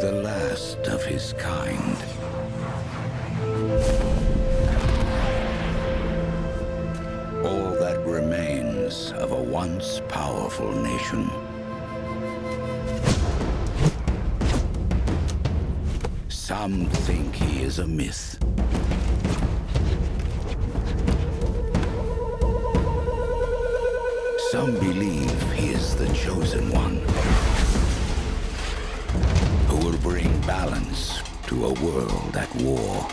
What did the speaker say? was the last of his kind. All that remains of a once powerful nation. Some think he is a myth. Some believe he is the chosen one, who will bring balance to a world at war.